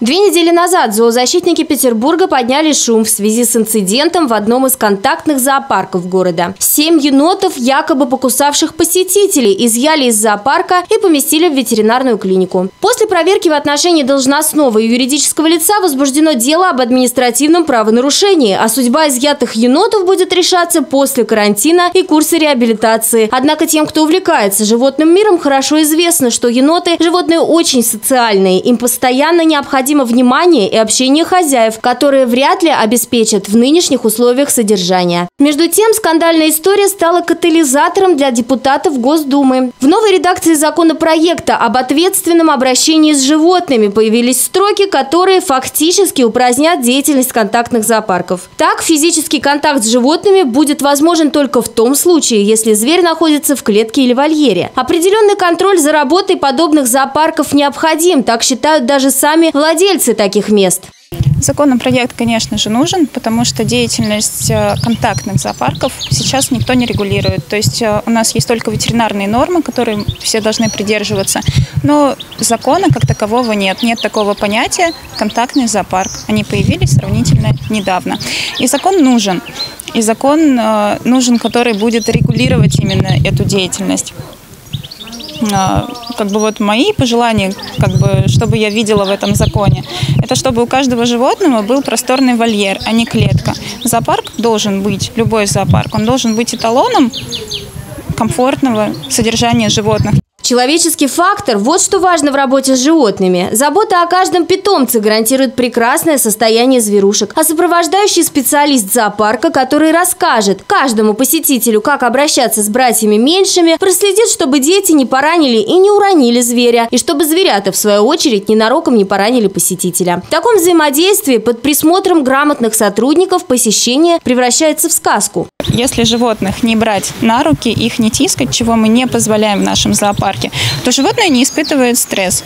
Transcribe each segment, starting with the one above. Две недели назад зоозащитники Петербурга подняли шум в связи с инцидентом в одном из контактных зоопарков города. 7 енотов, якобы покусавших посетителей, изъяли из зоопарка и поместили в ветеринарную клинику. После проверки в отношении должностного и юридического лица возбуждено дело об административном правонарушении, а судьба изъятых енотов будет решаться после карантина и курса реабилитации. Однако тем, кто увлекается животным миром, хорошо известно, что еноты – животные очень социальные, им постоянно необходимо внимание и общение хозяев, которые вряд ли обеспечат в нынешних условиях содержания. Между тем, скандальная история стала катализатором для депутатов Госдумы. В новой редакции законопроекта об ответственном обращении с животными появились строки, которые фактически упразднят деятельность контактных зоопарков. Так, физический контакт с животными будет возможен только в том случае, если зверь находится в клетке или вольере. Определенный контроль за работой подобных зоопарков необходим, так считают даже сами владельцы таких мест. Законопроект, конечно же, нужен, потому что деятельность контактных зоопарков сейчас никто не регулирует. То есть у нас есть только ветеринарные нормы, которые все должны придерживаться, но закона как такового нет. Нет такого понятия «контактный зоопарк». Они появились сравнительно недавно. И закон нужен. И закон нужен, который будет регулировать именно эту деятельность. Вот мои пожелания, чтобы я видела в этом законе, это чтобы у каждого животного был просторный вольер, а не клетка. Зоопарк должен быть, любой зоопарк, он должен быть эталоном комфортного содержания животных. Человеческий фактор – вот что важно в работе с животными. Забота о каждом питомце гарантирует прекрасное состояние зверушек, а сопровождающий специалист зоопарка, который расскажет каждому посетителю, как обращаться с братьями меньшими, проследит, чтобы дети не поранили и не уронили зверя, и чтобы зверята, в свою очередь, ненароком не поранили посетителя. В таком взаимодействии под присмотром грамотных сотрудников посещение превращается в сказку. Если животных не брать на руки, их не тискать, чего мы не позволяем в нашем зоопарке, то животное не испытывает стресс.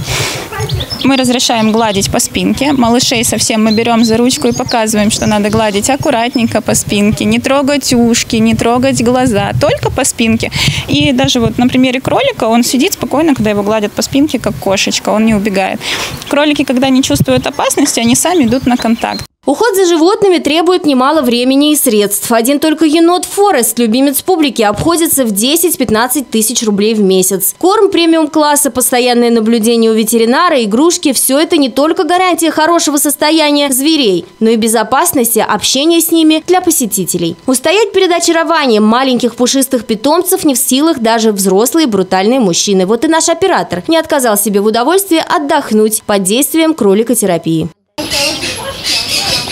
Мы разрешаем гладить по спинке. Малышей совсем мы берем за ручку и показываем, что надо гладить аккуратненько по спинке, не трогать ушки, не трогать глаза, только по спинке. И даже на примере кролика он сидит спокойно, когда его гладят по спинке, как кошечка, он не убегает. Кролики, когда не чувствуют опасности, они сами идут на контакт. Уход за животными требует немало времени и средств. Один только енот Форест, любимец публики, обходится в 10-15 тысяч рублей в месяц. Корм премиум-класса, постоянное наблюдение у ветеринара, игрушки – все это не только гарантия хорошего состояния зверей, но и безопасности общения с ними для посетителей. Устоять перед очарованием маленьких пушистых питомцев не в силах даже взрослые брутальные мужчины. Вот и наш оператор не отказал себе в удовольствии отдохнуть под действием кроликотерапии.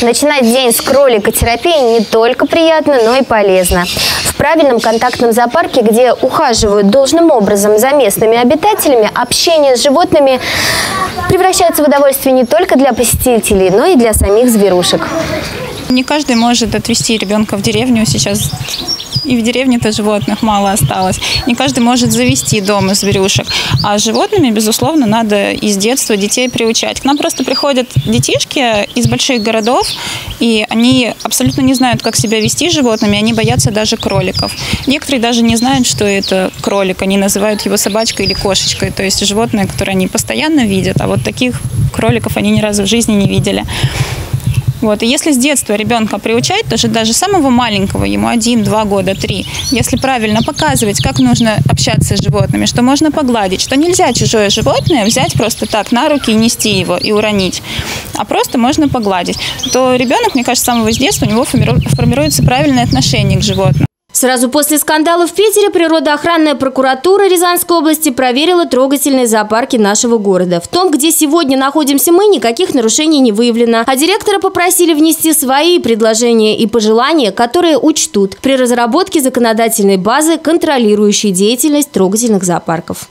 Начинать день с кроликотерапии не только приятно, но и полезно. В правильном контактном зоопарке, где ухаживают должным образом за местными обитателями, общение с животными превращается в удовольствие не только для посетителей, но и для самих зверушек. Не каждый может отвезти ребенка в деревню сейчас. И в деревне-то животных мало осталось. Не каждый может завести дома зверюшек. А с животными, безусловно, надо и с детства детей приучать. К нам просто приходят детишки из больших городов, и они абсолютно не знают, как себя вести с животными, они боятся даже кроликов. Некоторые даже не знают, что это кролик, они называют его собачкой или кошечкой. То есть животные, которые они постоянно видят, а вот таких кроликов они ни разу в жизни не видели. И если с детства ребенка приучать, то даже самого маленького, ему 1, 2 года, 3, если правильно показывать, как нужно общаться с животными, что можно погладить, что нельзя чужое животное взять просто так на руки и нести его, и уронить, а просто можно погладить, то ребенок, мне кажется, с самого детства у него формируется правильное отношение к животным. Сразу после скандала в Питере природоохранная прокуратура Рязанской области проверила трогательные зоопарки нашего города. В том, где сегодня находимся мы, никаких нарушений не выявлено. А директора попросили внести свои предложения и пожелания, которые учтут при разработке законодательной базы, контролирующей деятельность трогательных зоопарков.